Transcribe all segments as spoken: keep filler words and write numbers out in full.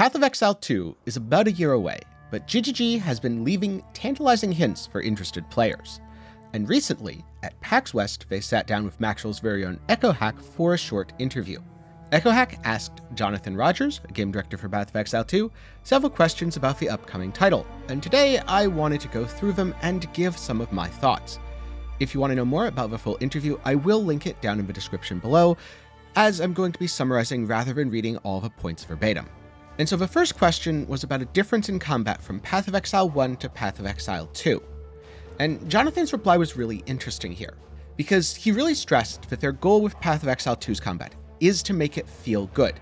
Path of Exile two is about a year away, but G G G has been leaving tantalizing hints for interested players. And recently, at PAX West, they sat down with Maxroll's very own echohack for a short interview. Echohack asked Jonathan Rogers, a game director for Path of Exile two, several questions about the upcoming title, and today I wanted to go through them and give some of my thoughts. If you want to know more about the full interview, I will link it down in the description below, as I'm going to be summarizing rather than reading all the points verbatim. And so the first question was about a difference in combat from Path of Exile one to Path of Exile two. And Jonathan's reply was really interesting here, because he really stressed that their goal with Path of Exile two's combat is to make it feel good.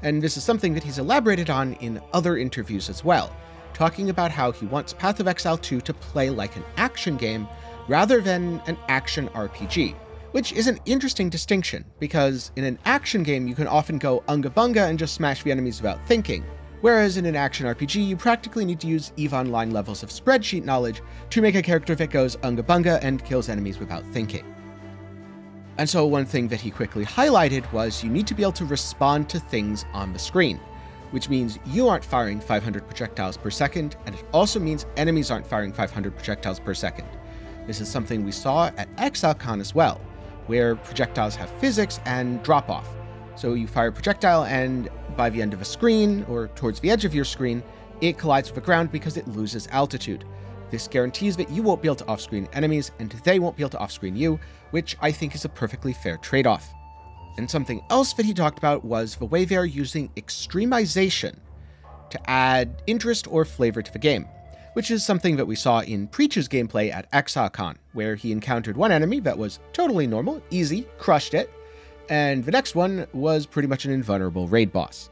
And this is something that he's elaborated on in other interviews as well, talking about how he wants Path of Exile two to play like an action game rather than an action R P G. Which is an interesting distinction, because in an action game, you can often go unga bunga and just smash the enemies without thinking, whereas in an action R P G, you practically need to use EVE Online levels of spreadsheet knowledge to make a character that goes unga bunga and kills enemies without thinking. And so one thing that he quickly highlighted was you need to be able to respond to things on the screen, which means you aren't firing five hundred projectiles per second, and it also means enemies aren't firing five hundred projectiles per second. This is something we saw at ExileCon as well, where projectiles have physics and drop off. So you fire a projectile and by the end of a screen or towards the edge of your screen, it collides with the ground because it loses altitude. This guarantees that you won't be able to off-screen enemies and they won't be able to off-screen you, which I think is a perfectly fair trade-off. And something else that he talked about was the way they are using extremization to add interest or flavor to the game, which is something that we saw in Preach's gameplay at ExoCon, where he encountered one enemy that was totally normal, easy, crushed it, and the next one was pretty much an invulnerable raid boss.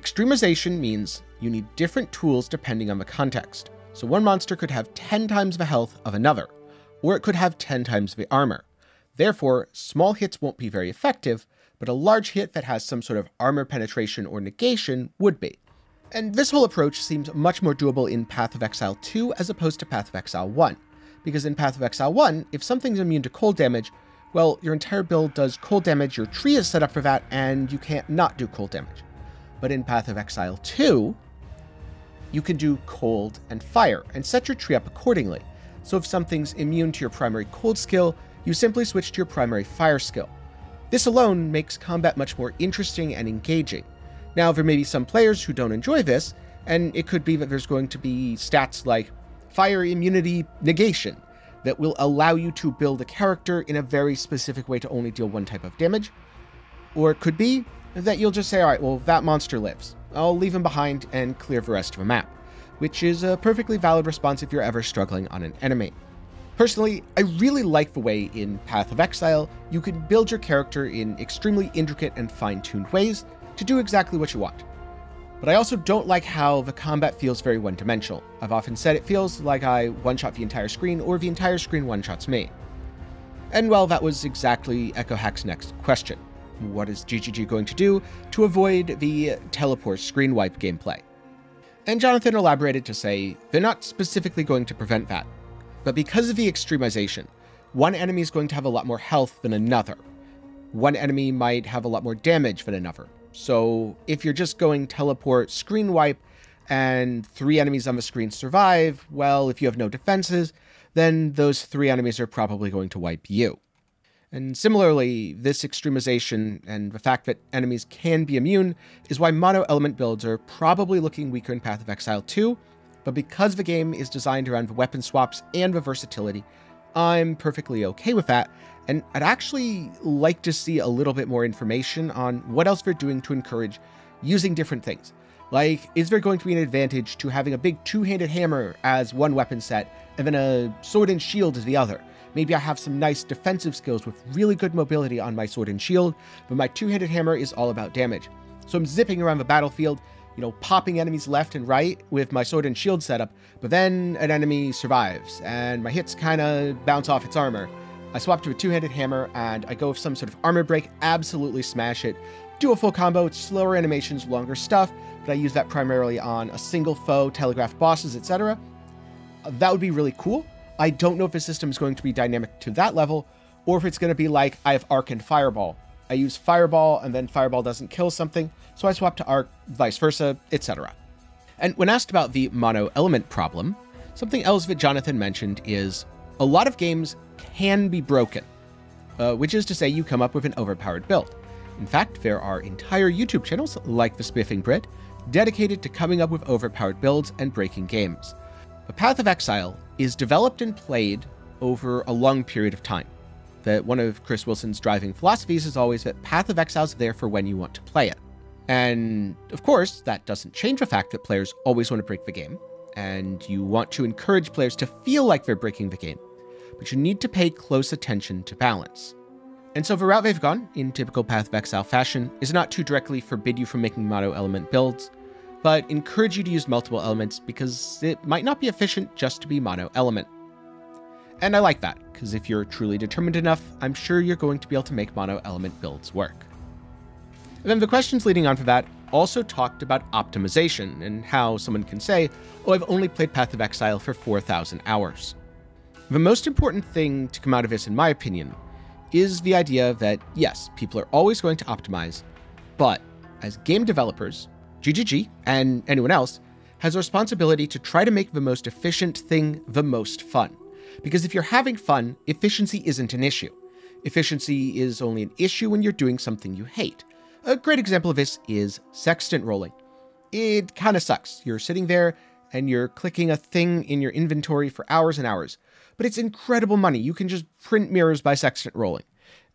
Extremization means you need different tools depending on the context, so one monster could have ten times the health of another, or it could have ten times the armor. Therefore, small hits won't be very effective, but a large hit that has some sort of armor penetration or negation would be. And this whole approach seems much more doable in Path of Exile two as opposed to Path of Exile one, because in Path of Exile one, if something's immune to cold damage, well, your entire build does cold damage, your tree is set up for that, and you can't not do cold damage. But in Path of Exile two, you can do cold and fire, and set your tree up accordingly. So if something's immune to your primary cold skill, you simply switch to your primary fire skill. This alone makes combat much more interesting and engaging. Now, there may be some players who don't enjoy this, and it could be that there's going to be stats like fire immunity negation that will allow you to build a character in a very specific way to only deal one type of damage. Or it could be that you'll just say, all right, well, that monster lives. I'll leave him behind and clear the rest of the map, which is a perfectly valid response if you're ever struggling on an enemy. Personally, I really like the way in Path of Exile, you can build your character in extremely intricate and fine-tuned ways, to do exactly what you want. But I also don't like how the combat feels very one-dimensional. I've often said it feels like I one-shot the entire screen or the entire screen one-shots me. And well, that was exactly EchoHack's next question. What is G G G going to do to avoid the teleport screen wipe gameplay? And Jonathan elaborated to say, they're not specifically going to prevent that, but because of the extremization, one enemy is going to have a lot more health than another. One enemy might have a lot more damage than another. So if you're just going teleport screen wipe and three enemies on the screen survive, well, if you have no defenses, then those three enemies are probably going to wipe you. And similarly, this extremization and the fact that enemies can be immune is why mono element builds are probably looking weaker in Path of Exile two, but because the game is designed around the weapon swaps and the versatility, I'm perfectly okay with that, and I'd actually like to see a little bit more information on what else they're doing to encourage using different things. Like, is there going to be an advantage to having a big two-handed hammer as one weapon set, and then a sword and shield as the other? Maybe I have some nice defensive skills with really good mobility on my sword and shield, but my two-handed hammer is all about damage. So I'm zipping around the battlefield, you know, popping enemies left and right with my sword and shield setup, but then an enemy survives, and my hits kind of bounce off its armor. I swap to a two-handed hammer, and I go with some sort of armor break, absolutely smash it, do a full combo, it's slower animations, longer stuff, but I use that primarily on a single foe, telegraph bosses, et cetera. That would be really cool. I don't know if the system is going to be dynamic to that level, or if it's going to be like, I have arc and fireball, I use Fireball, and then Fireball doesn't kill something, so I swap to Arc, vice versa, et cetera. And when asked about the mono-element problem, something else that Jonathan mentioned is a lot of games can be broken, uh, which is to say you come up with an overpowered build. In fact, there are entire YouTube channels, like The Spiffing Brit, dedicated to coming up with overpowered builds and breaking games. But Path of Exile is developed and played over a long period of time. That one of Chris Wilson's driving philosophies is always that Path of Exile is there for when you want to play it. And of course, that doesn't change the fact that players always want to break the game, and you want to encourage players to feel like they're breaking the game, but you need to pay close attention to balance. And so the route they've gone, in typical Path of Exile fashion, is not to directly forbid you from making mono-element builds, but encourage you to use multiple elements because it might not be efficient just to be mono-element. And I like that, because if you're truly determined enough, I'm sure you're going to be able to make mono-element builds work. And then the questions leading on for that also talked about optimization and how someone can say, oh, I've only played Path of Exile for four thousand hours. The most important thing to come out of this, in my opinion, is the idea that, yes, people are always going to optimize, but as game developers, G G G and anyone else has a responsibility to try to make the most efficient thing the most fun. Because if you're having fun, efficiency isn't an issue. Efficiency is only an issue when you're doing something you hate. A great example of this is sextant rolling. It kind of sucks. You're sitting there and you're clicking a thing in your inventory for hours and hours, but it's incredible money. You can just print mirrors by sextant rolling.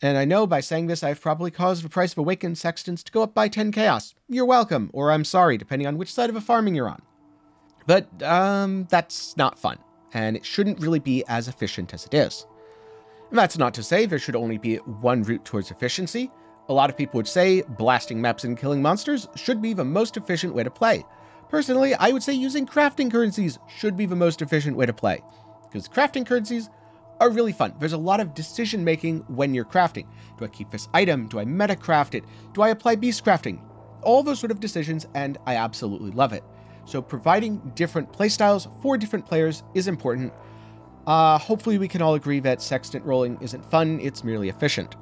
And I know by saying this, I've probably caused the price of awakened sextants to go up by ten chaos. You're welcome, or I'm sorry, depending on which side of a farming you're on. But um, that's not fun, and it shouldn't really be as efficient as it is. And that's not to say there should only be one route towards efficiency. A lot of people would say blasting maps and killing monsters should be the most efficient way to play. Personally, I would say using crafting currencies should be the most efficient way to play, because crafting currencies are really fun. There's a lot of decision making when you're crafting. Do I keep this item? Do I meta craft it? Do I apply beast crafting? All those sort of decisions, and I absolutely love it. So providing different playstyles for different players is important. Uh, hopefully we can all agree that sextant rolling isn't fun, it's merely efficient.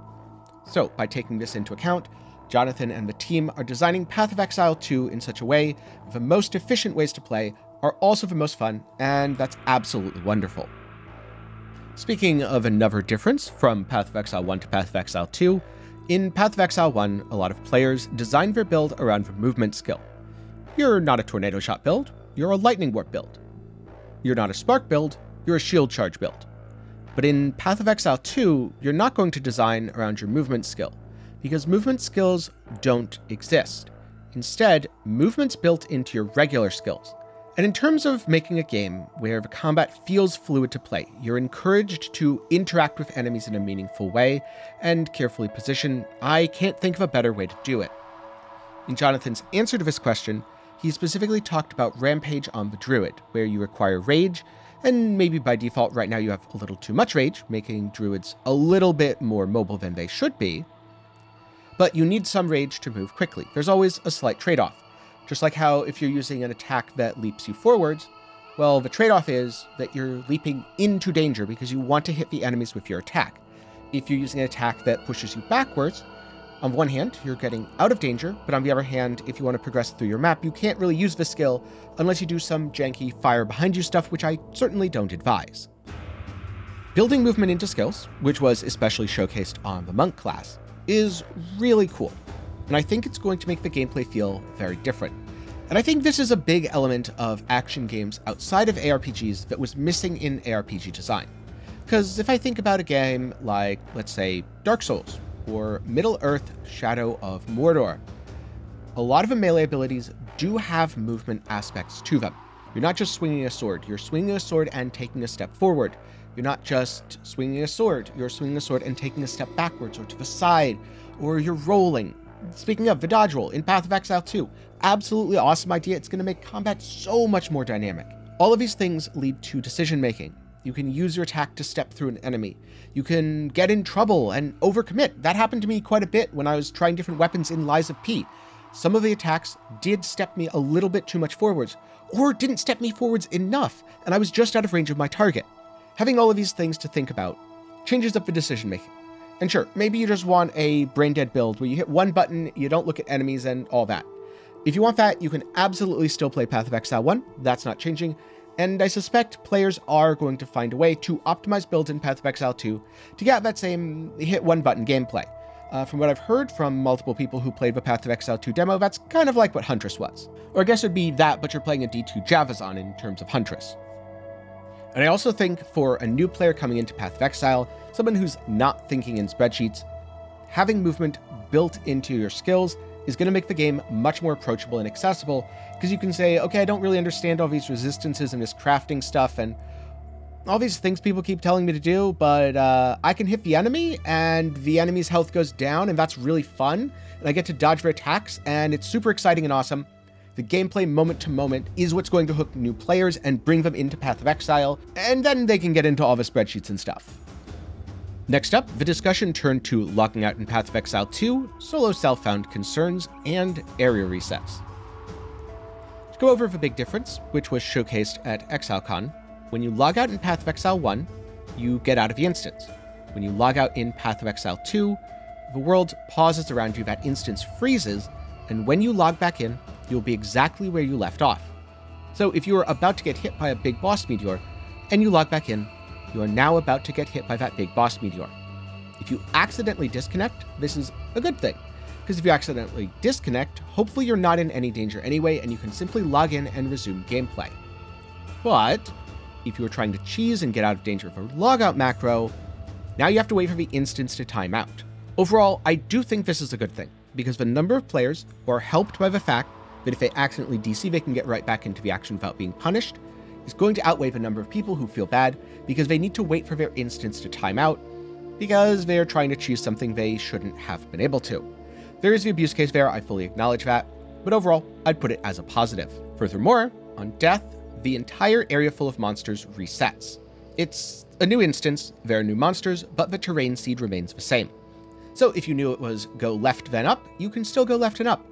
So by taking this into account, Jonathan and the team are designing Path of Exile two in such a way the most efficient ways to play are also the most fun, and that's absolutely wonderful. Speaking of another difference from Path of Exile one to Path of Exile two, in Path of Exile one, a lot of players designed their build around the movement skill. You're not a tornado shot build, you're a lightning warp build. You're not a spark build, you're a shield charge build. But in Path of Exile two, you're not going to design around your movement skill, because movement skills don't exist. Instead, movement's built into your regular skills. And in terms of making a game where the combat feels fluid to play, you're encouraged to interact with enemies in a meaningful way and carefully position, I can't think of a better way to do it. In Jonathan's answer to this question, he specifically talked about Rampage on the Druid, where you require rage, and maybe by default right now you have a little too much rage, making druids a little bit more mobile than they should be, but you need some rage to move quickly. There's always a slight trade-off, just like how if you're using an attack that leaps you forwards, well, the trade-off is that you're leaping into danger because you want to hit the enemies with your attack. If you're using an attack that pushes you backwards, on one hand, you're getting out of danger, but on the other hand, if you want to progress through your map, you can't really use this skill unless you do some janky fire behind you stuff, which I certainly don't advise. Building movement into skills, which was especially showcased on the Monk class, is really cool, and I think it's going to make the gameplay feel very different. And I think this is a big element of action games outside of A R P Gs that was missing in A R P G design. Because if I think about a game like, let's say, Dark Souls, or Middle Earth Shadow of Mordor, a lot of the melee abilities do have movement aspects to them. You're not just swinging a sword, you're swinging a sword and taking a step forward. You're not just swinging a sword, you're swinging a sword and taking a step backwards or to the side, or you're rolling. Speaking of, the dodge roll in Path of Exile two, absolutely awesome idea. It's going to make combat so much more dynamic. All of these things lead to decision making. You can use your attack to step through an enemy. You can get in trouble and overcommit. That happened to me quite a bit when I was trying different weapons in Lies of P. Some of the attacks did step me a little bit too much forwards, or didn't step me forwards enough, and I was just out of range of my target. Having all of these things to think about changes up the decision making. And sure, maybe you just want a brain-dead build where you hit one button, you don't look at enemies and all that. If you want that, you can absolutely still play Path of Exile one. That's not changing. And I suspect players are going to find a way to optimize builds in Path of Exile two to get that same hit-one-button gameplay. Uh, from what I've heard from multiple people who played the Path of Exile two demo, that's kind of like what Huntress was. Or I guess it would be that, but you're playing a D two Javazon in terms of Huntress. And I also think for a new player coming into Path of Exile, someone who's not thinking in spreadsheets, having movement built into your skills is going to make the game much more approachable and accessible, because you can say, okay, I don't really understand all these resistances and this crafting stuff and all these things people keep telling me to do, but uh, I can hit the enemy and the enemy's health goes down and that's really fun. And I get to dodge their attacks and it's super exciting and awesome. The gameplay moment to moment is what's going to hook new players and bring them into Path of Exile, and then they can get into all the spreadsheets and stuff. Next up, the discussion turned to locking out in Path of Exile two, solo self-found concerns, and area resets. Let's go over the big difference, which was showcased at ExileCon. When you log out in Path of Exile one, you get out of the instance. When you log out in Path of Exile two, the world pauses around you, that instance freezes, and when you log back in, you'll be exactly where you left off. So if you were about to get hit by a big boss meteor, and you log back in, you are now about to get hit by that big boss meteor. If you accidentally disconnect, this is a good thing, because if you accidentally disconnect, hopefully you're not in any danger anyway, and you can simply log in and resume gameplay. But if you were trying to cheese and get out of danger with a logout macro, now you have to wait for the instance to time out. Overall, I do think this is a good thing, because the number of players who are helped by the fact that if they accidentally D C, they can get right back into the action without being punished, is going to outweigh the number of people who feel bad because they need to wait for their instance to time out because they're trying to choose something they shouldn't have been able to. There is the abuse case there, I fully acknowledge that, but overall, I'd put it as a positive. Furthermore, on death, the entire area full of monsters resets. It's a new instance, there are new monsters, but the terrain seed remains the same. So if you knew it was go left then up, you can still go left and up.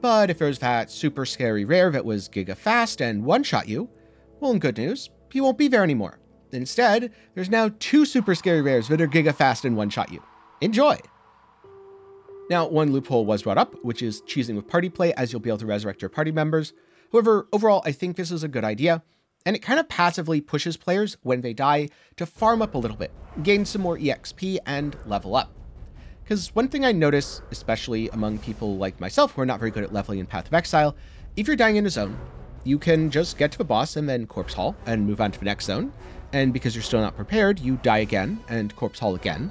But if there's that super scary rare that was giga fast and one-shot you, well, in good news, he won't be there anymore. Instead, there's now two super scary rares that are giga fast and one-shot you. Enjoy! Now, one loophole was brought up, which is cheesing with party play, as you'll be able to resurrect your party members. However, overall, I think this is a good idea, and it kind of passively pushes players, when they die, to farm up a little bit, gain some more E X P, and level up. Because one thing I notice, especially among people like myself who are not very good at leveling in Path of Exile, if you're dying in a zone, you can just get to the boss and then corpse haul and move on to the next zone. And because you're still not prepared, you die again and corpse haul again.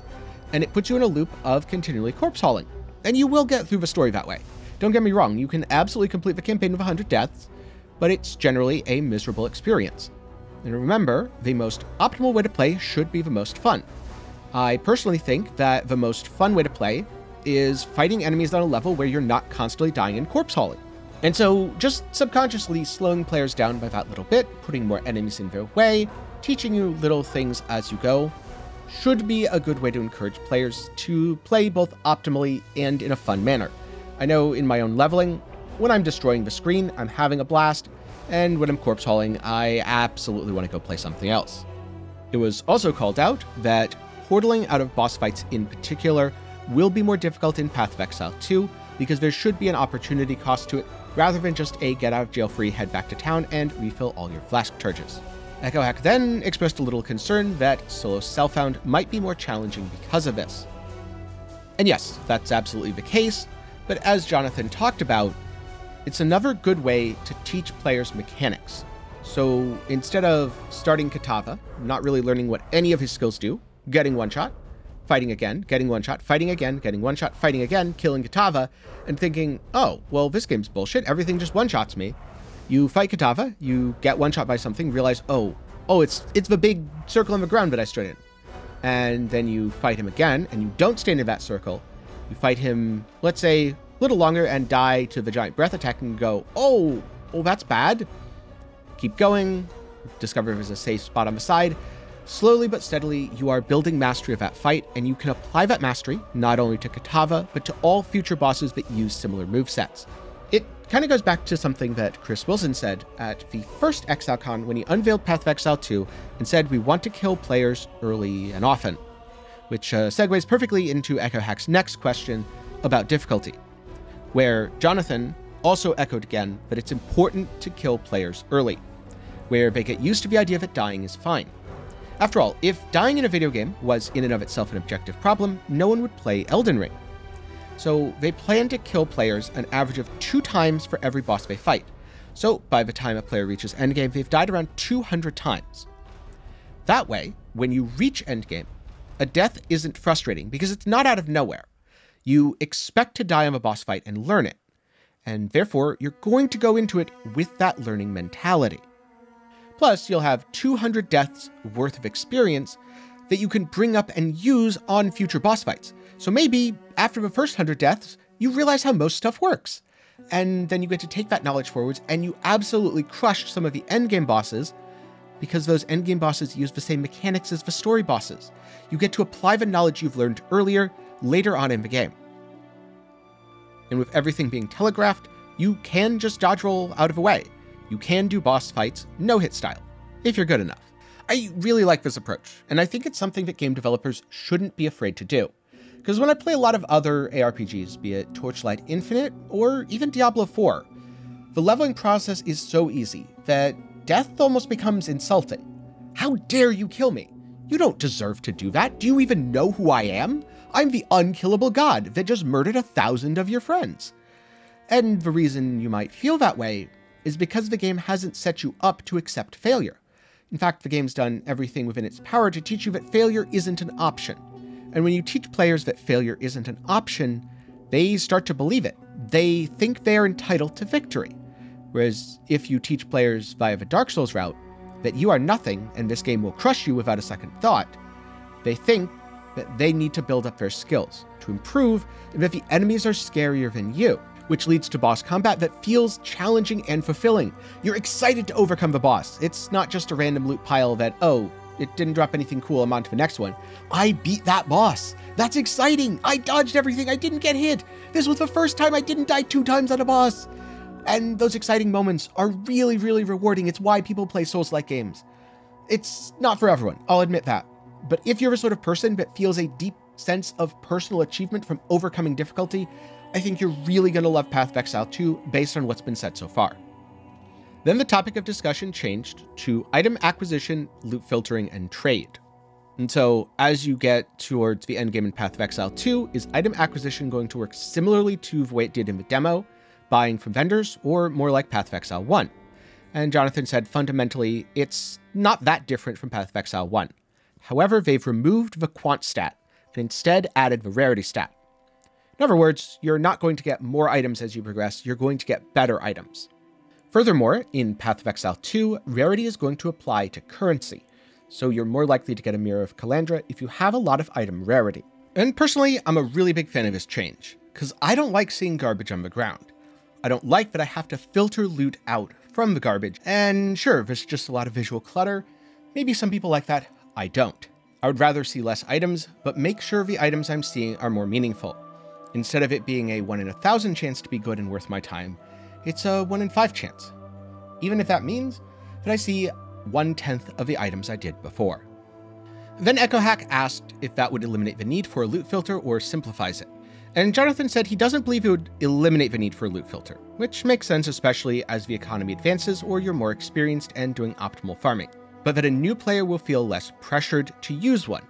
And it puts you in a loop of continually corpse hauling. And you will get through the story that way. Don't get me wrong, you can absolutely complete the campaign with one hundred deaths, but it's generally a miserable experience. And remember, the most optimal way to play should be the most fun. I personally think that the most fun way to play is fighting enemies on a level where you're not constantly dying and corpse hauling. And so just subconsciously slowing players down by that little bit, putting more enemies in their way, teaching you little things as you go, should be a good way to encourage players to play both optimally and in a fun manner. I know in my own leveling, when I'm destroying the screen, I'm having a blast, and when I'm corpse hauling, I absolutely want to go play something else. It was also called out that portaling out of boss fights in particular will be more difficult in Path of Exile two, because there should be an opportunity cost to it, rather than just a get-out-of-jail-free head back to town and refill all your flask charges. EchoHack then expressed a little concern that solo self-found might be more challenging because of this. And yes, that's absolutely the case, but as Jonathan talked about, it's another good way to teach players mechanics. So instead of starting Katava, not really learning what any of his skills do, getting one-shot, fighting again, getting one-shot, fighting again, getting one-shot, fighting again, killing Katava, and thinking, oh, well, this game's bullshit, everything just one-shots me. You fight Katava, you get one-shot by something, realize, oh, oh, it's it's the big circle on the ground that I stood in. And then you fight him again, and you don't stand in that circle. You fight him, let's say, a little longer and die to the giant breath attack and go, oh, oh, that's bad. Keep going, discover there's a safe spot on the side. Slowly but steadily, you are building mastery of that fight, and you can apply that mastery not only to Katava, but to all future bosses that use similar movesets. It kind of goes back to something that Chris Wilson said at the first ExileCon when he unveiled Path of Exile two and said we want to kill players early and often. which uh, segues perfectly into EchoHack's next question about difficulty, where Jonathan also echoed again that it's important to kill players early, where they get used to the idea that dying is fine. After all, if dying in a video game was in and of itself an objective problem, no one would play Elden Ring. So they plan to kill players an average of two times for every boss they fight. So by the time a player reaches endgame, they've died around two hundred times. That way, when you reach endgame, a death isn't frustrating because it's not out of nowhere. You expect to die on a boss fight and learn it, and therefore you're going to go into it with that learning mentality. Plus, you'll have two hundred deaths worth of experience that you can bring up and use on future boss fights. So maybe after the first one hundred deaths, you realize how most stuff works, and then you get to take that knowledge forwards and you absolutely crush some of the endgame bosses because those endgame bosses use the same mechanics as the story bosses. You get to apply the knowledge you've learned earlier, later on in the game. And with everything being telegraphed, you can just dodge roll out of the way. You can do boss fights no-hit style, if you're good enough. I really like this approach, and I think it's something that game developers shouldn't be afraid to do. Because when I play a lot of other A R P Gs, be it Torchlight Infinite or even Diablo four, the leveling process is so easy that death almost becomes insulting. How dare you kill me? You don't deserve to do that. Do you even know who I am? I'm the unkillable god that just murdered a thousand of your friends. And the reason you might feel that way is because the game hasn't set you up to accept failure. In fact, the game's done everything within its power to teach you that failure isn't an option. And when you teach players that failure isn't an option, they start to believe it. They think they're entitled to victory. Whereas if you teach players via the Dark Souls route that you are nothing and this game will crush you without a second thought, they think that they need to build up their skills to improve and that the enemies are scarier than you, which leads to boss combat that feels challenging and fulfilling. You're excited to overcome the boss. It's not just a random loot pile that, oh, it didn't drop anything cool, I'm on to the next one. I beat that boss. That's exciting. I dodged everything. I didn't get hit. This was the first time I didn't die two times on a boss. And those exciting moments are really, really rewarding. It's why people play Souls-like games. It's not for everyone, I'll admit that. But if you're the sort of person that feels a deep sense of personal achievement from overcoming difficulty, I think you're really going to love Path of Exile two based on what's been said so far. Then the topic of discussion changed to item acquisition, loot filtering, and trade. And so as you get towards the endgame in Path of Exile two, is item acquisition going to work similarly to the way it did in the demo, buying from vendors, or more like Path of Exile one? And Jonathan said, fundamentally, it's not that different from Path of Exile one. However, they've removed the quant stat and instead added the rarity stat. In other words, you're not going to get more items as you progress, you're going to get better items. Furthermore, in Path of Exile two, rarity is going to apply to currency, so you're more likely to get a Mirror of Calandra if you have a lot of item rarity. And personally, I'm a really big fan of this change, because I don't like seeing garbage on the ground. I don't like that I have to filter loot out from the garbage, and sure, there's just a lot of visual clutter. Maybe some people like that, I don't. I would rather see less items, but make sure the items I'm seeing are more meaningful. Instead of it being a one in a thousand chance to be good and worth my time, it's a one in five chance, even if that means that I see one-tenth of the items I did before. Then EchoHack asked if that would eliminate the need for a loot filter or simplifies it. And Jonathan said he doesn't believe it would eliminate the need for a loot filter, which makes sense especially as the economy advances or you're more experienced and doing optimal farming, but that a new player will feel less pressured to use one,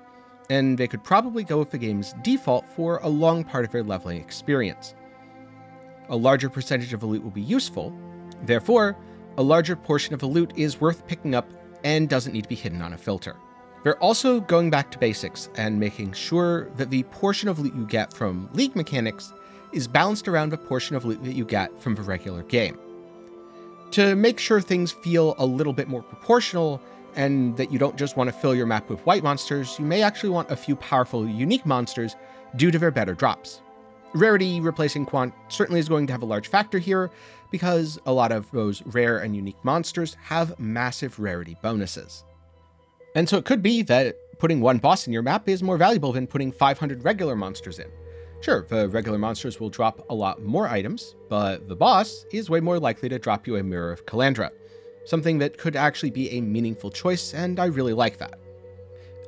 and they could probably go with the game's default for a long part of their leveling experience. A larger percentage of the loot will be useful, therefore, a larger portion of the loot is worth picking up and doesn't need to be hidden on a filter. They're also going back to basics and making sure that the portion of loot you get from League mechanics is balanced around the portion of loot that you get from the regular game, to make sure things feel a little bit more proportional and that you don't just want to fill your map with white monsters, you may actually want a few powerful, unique monsters due to their better drops. Rarity replacing quant certainly is going to have a large factor here because a lot of those rare and unique monsters have massive rarity bonuses. And so it could be that putting one boss in your map is more valuable than putting five hundred regular monsters in. Sure, the regular monsters will drop a lot more items, but the boss is way more likely to drop you a Mirror of Calandra, something that could actually be a meaningful choice, and I really like that.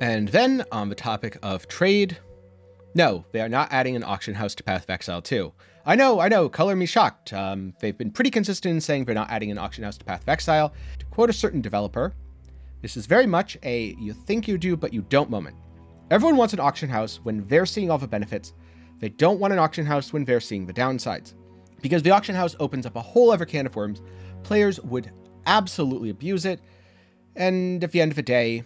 And then on the topic of trade, no, they are not adding an auction house to Path of Exile two. I know, I know, color me shocked. Um, they've been pretty consistent in saying they're not adding an auction house to Path of Exile. To quote a certain developer, this is very much a you think you do, but you don't moment. Everyone wants an auction house when they're seeing all the benefits. They don't want an auction house when they're seeing the downsides. Because the auction house opens up a whole other can of worms. Players would absolutely abuse it. And at the end of the day,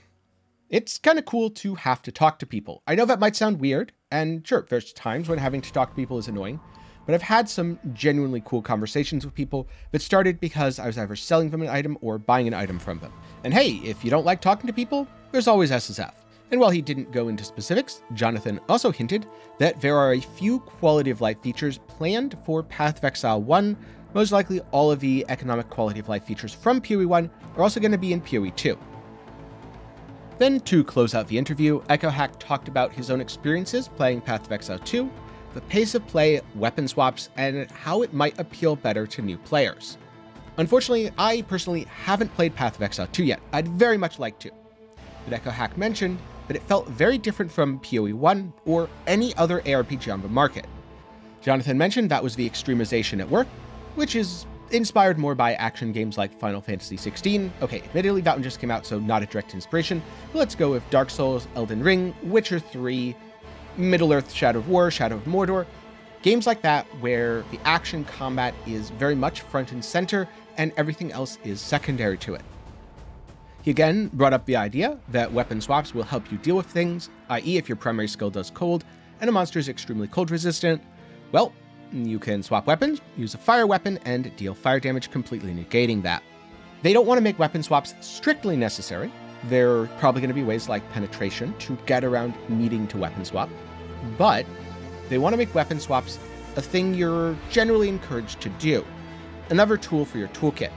it's kind of cool to have to talk to people. I know that might sound weird, and sure, there's times when having to talk to people is annoying, but I've had some genuinely cool conversations with people that started because I was either selling them an item or buying an item from them. And hey, if you don't like talking to people, there's always S S F. And while he didn't go into specifics, Jonathan also hinted that there are a few quality of life features planned for Path of Exile one. Most likely all of the economic quality of life features from P O E one are also going to be in P O E two. Then, to close out the interview, echohack talked about his own experiences playing Path of Exile two, the pace of play, weapon swaps, and how it might appeal better to new players. Unfortunately, I personally haven't played Path of Exile two yet. I'd very much like to. But echohack mentioned that it felt very different from P O E one or any other A R P G on the market. Jonathan mentioned that was the extremization at work, which is inspired more by action games like Final Fantasy sixteen. Okay, admittedly, that one just came out, so not a direct inspiration. But let's go with Dark Souls, Elden Ring, Witcher three, Middle Earth Shadow of War, Shadow of Mordor. Games like that where the action combat is very much front and center and everything else is secondary to it. He again brought up the idea that weapon swaps will help you deal with things, that is if your primary skill does cold and a monster is extremely cold resistant, well, you can swap weapons, use a fire weapon, and deal fire damage, completely negating that. They don't want to make weapon swaps strictly necessary. There are probably going to be ways like penetration to get around needing to weapon swap, but they want to make weapon swaps a thing you're generally encouraged to do, another tool for your toolkit,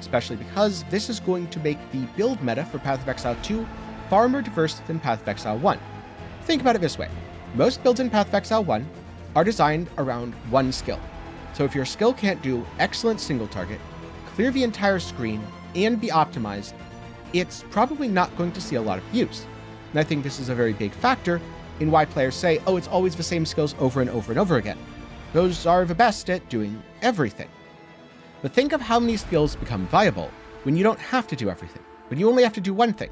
especially because this is going to make the build meta for Path of Exile two far more diverse than Path of Exile one. Think about it this way. Most builds in Path of Exile one are designed around one skill. So if your skill can't do excellent single target, clear the entire screen, and be optimized, it's probably not going to see a lot of use. And I think this is a very big factor in why players say, oh, it's always the same skills over and over and over again. Those are the best at doing everything. But think of how many skills become viable when you don't have to do everything, when you only have to do one thing,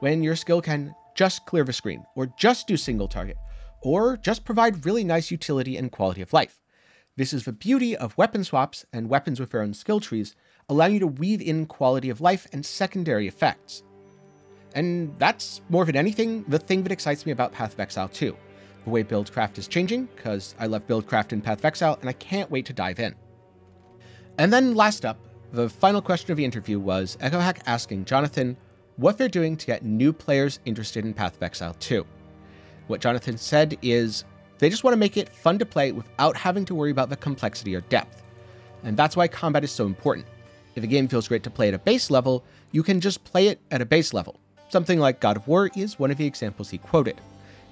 when your skill can just clear the screen, or just do single target, or just provide really nice utility and quality of life. This is the beauty of weapon swaps and weapons with their own skill trees, allowing you to weave in quality of life and secondary effects. And that's, more than anything, the thing that excites me about Path of Exile two. The way buildcraft is changing, because I love buildcraft in Path of Exile, and I can't wait to dive in. And then last up, the final question of the interview was echohack asking Jonathan what they're doing to get new players interested in Path of Exile two. What Jonathan said is they just want to make it fun to play without having to worry about the complexity or depth. And that's why combat is so important. If a game feels great to play at a base level, you can just play it at a base level. Something like God of War is one of the examples he quoted.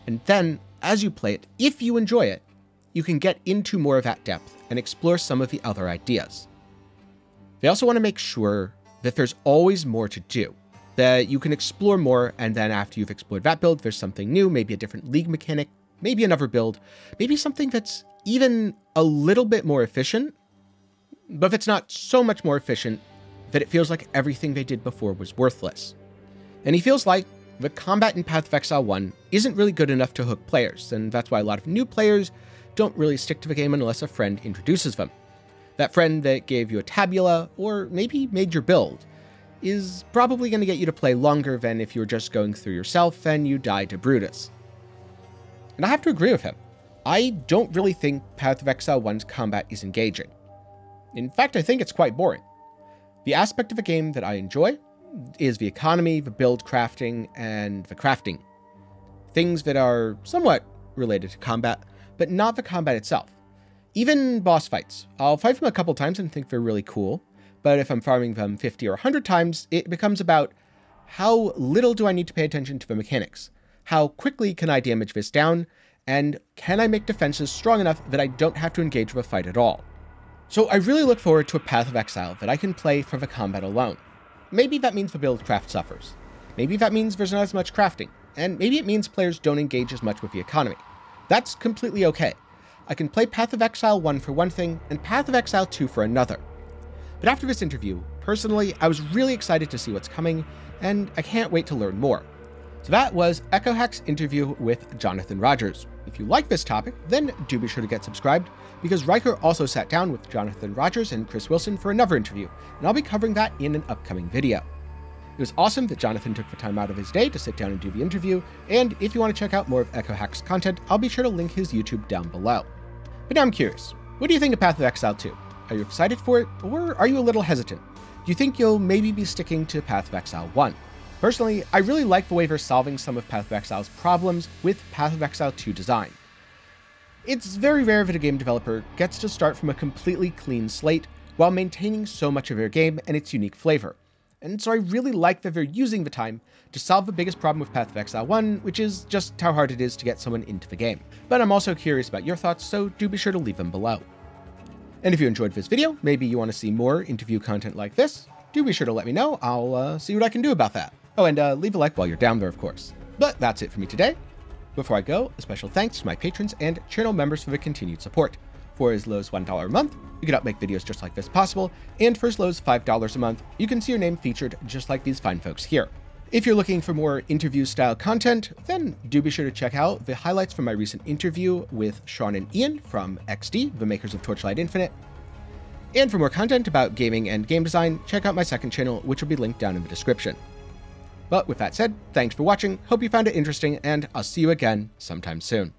And then, as you play it, if you enjoy it, you can get into more of that depth and explore some of the other ideas. They also want to make sure that there's always more to do, that you can explore more, and then after you've explored that build, there's something new, maybe a different league mechanic, maybe another build, maybe something that's even a little bit more efficient, but if it's not so much more efficient that it feels like everything they did before was worthless. And he feels like the combat in Path of Exile one isn't really good enough to hook players, and that's why a lot of new players don't really stick to the game unless a friend introduces them. That friend that gave you a tabula, or maybe made your build, is probably going to get you to play longer than if you were just going through yourself and you die to Brutus. And I have to agree with him. I don't really think Path of Exile one's combat is engaging. In fact, I think it's quite boring. The aspect of a game that I enjoy is the economy, the build crafting, and the crafting. Things that are somewhat related to combat, but not the combat itself. Even boss fights. I'll fight them a couple times and think they're really cool, but if I'm farming them fifty or a hundred times, it becomes about how little do I need to pay attention to the mechanics? How quickly can I damage this down? And can I make defenses strong enough that I don't have to engage with a fight at all? So I really look forward to a Path of Exile that I can play for the combat alone. Maybe that means the buildcraft suffers. Maybe that means there's not as much crafting, and maybe it means players don't engage as much with the economy. That's completely okay. I can play Path of Exile one for one thing, and Path of Exile two for another. But after this interview, personally, I was really excited to see what's coming, and I can't wait to learn more. So that was EchoHack's interview with Jonathan Rogers. If you like this topic, then do be sure to get subscribed, because Riker also sat down with Jonathan Rogers and Chris Wilson for another interview, and I'll be covering that in an upcoming video. It was awesome that Jonathan took the time out of his day to sit down and do the interview, and if you want to check out more of EchoHack's content, I'll be sure to link his YouTube down below. But now I'm curious, what do you think of Path of Exile two? Are you excited for it, or are you a little hesitant? Do you think you'll maybe be sticking to Path of Exile one? Personally, I really like the way they're solving some of Path of Exile's problems with Path of Exile two design. It's very rare that a game developer gets to start from a completely clean slate while maintaining so much of their game and its unique flavor. And so I really like that they're using the time to solve the biggest problem with Path of Exile one, which is just how hard it is to get someone into the game. But I'm also curious about your thoughts, so do be sure to leave them below. And if you enjoyed this video, maybe you want to see more interview content like this, do be sure to let me know. I'll uh, see what I can do about that. Oh, and uh, leave a like while you're down there, of course. But that's it for me today. Before I go, a special thanks to my patrons and channel members for their continued support. For as low as one dollar a month, you can help make videos just like this possible, and for as low as five dollars a month, you can see your name featured just like these fine folks here. If you're looking for more interview-style content, then do be sure to check out the highlights from my recent interview with Sean and Ian from X D, the makers of Torchlight Infinite. And for more content about gaming and game design, check out my second channel, which will be linked down in the description. But with that said, thanks for watching, hope you found it interesting, and I'll see you again sometime soon.